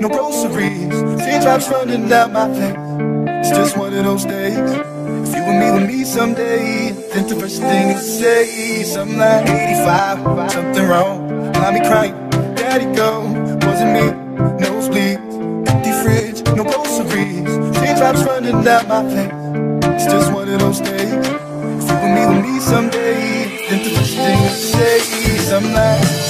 no groceries, teardrops running down my face. It's just one of those days. If you and me were me someday, then the first thing to say, something like 85, something wrong. Mommy crying, daddy go, wasn't me, nosebleeds, empty fridge, no groceries, teardrops running down my face. It's just one of those days. If you and me were me someday, then the first thing to say, something like